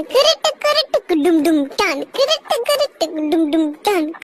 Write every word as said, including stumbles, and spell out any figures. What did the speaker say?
tan kırık kırık dum dum tan kırık kırık dum dum tan